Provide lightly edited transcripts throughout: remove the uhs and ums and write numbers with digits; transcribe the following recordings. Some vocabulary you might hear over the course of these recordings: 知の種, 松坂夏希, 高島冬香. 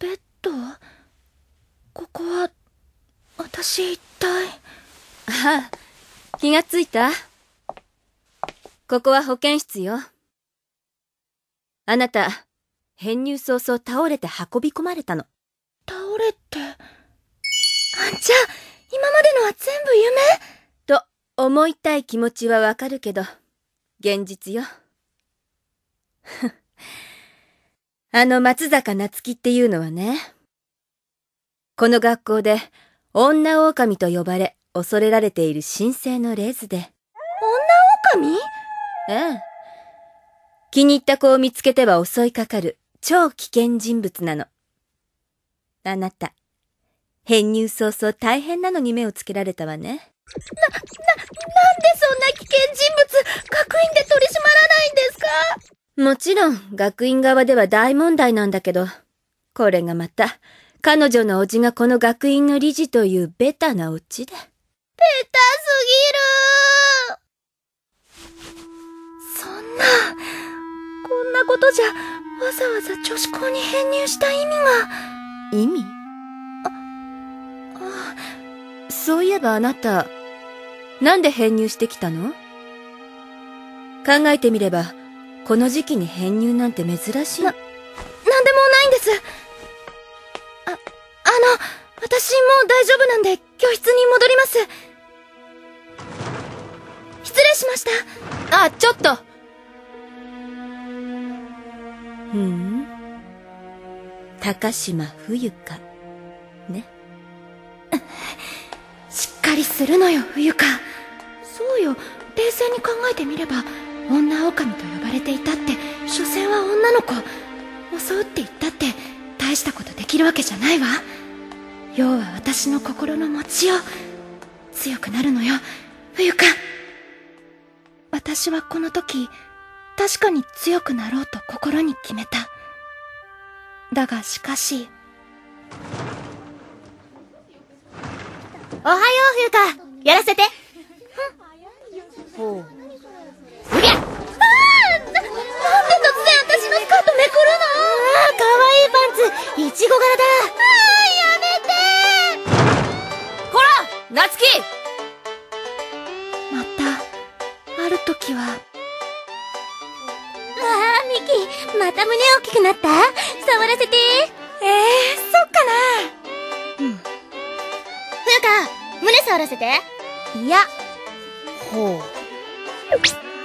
ベッド？ここは、私一体。ああ、気がついた？ここは保健室よ。あなた、編入早々倒れて運び込まれたの。倒れて…あんちゃ、今までのは全部夢？と思いたい気持ちはわかるけど、現実よ。あの松坂夏希っていうのはね、この学校で女狼と呼ばれ恐れられている神聖のレースで。女狼？ええ。気に入った子を見つけては襲いかかる超危険人物なの。あなた、編入早々大変なのに目をつけられたわね。なんでそんな危険人物、学院で取り締まらないんですか？もちろん、学院側では大問題なんだけど、これがまた、彼女の叔父がこの学院の理事というベタなオチで。ベタすぎる。そんな、こんなことじゃ、わざわざ女子校に編入した意味が。意味？あ、そういえばあなた、なんで編入してきたの？考えてみれば、この時期に編入なんて珍しい。なんでもないんです。私もう大丈夫なんで教室に戻ります。失礼しました。あ、ちょっと。高島冬香。ね。しっかりするのよ、冬香。そうよ、冷静に考えてみれば、女狼と呼ばれていたって、所詮は女の子。襲うって言ったって、大したことできるわけじゃないわ。要は私の心の持ちよう。強くなるのよ、冬香。私はこの時、確かに強くなろうと心に決めた。だがしかし。おはよう、冬香。やらせて。ほう。うりゃ！ああ！なんで突然私のスカートめくるの？ああ、かわいいパンツ、いちご柄だ。ああ、やめてー！こら！夏希！また、ある時は。わあ、ミキ、また胸大きくなった？触らせて。そっかな。冬香、胸触らせて。いや。ほう。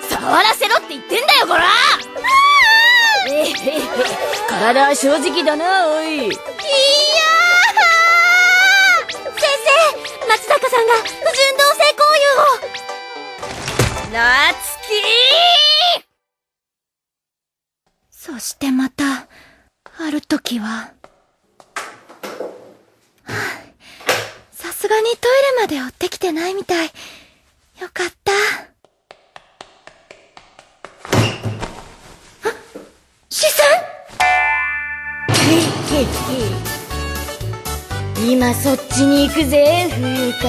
触らせろって言ってんだよ、こら！体は正直だな、おい。いやー！先生、松坂さんが不純同性交友を。夏希！そしてまた、ある時は。さすがにトイレまで追ってきてないみたい。よかった。今そっちに行くぜ、冬香。